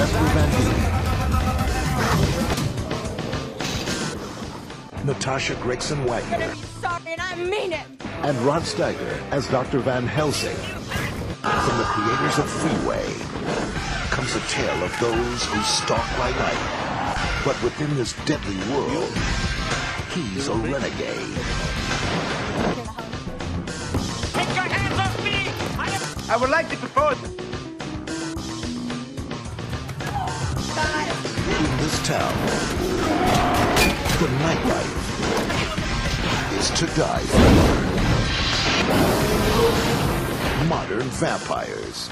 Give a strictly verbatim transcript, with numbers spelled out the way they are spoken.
Just prevent you. Natasha Gregson Wagner. Sorry, and I mean it. And Rod Steiger as Doctor Van Helsing. From the creators of Freeway comes a tale of those who stalk by night. But within this deadly world, he's a renegade. I would like to propose. In this town, the nightlife is to die for. Modern Vampires.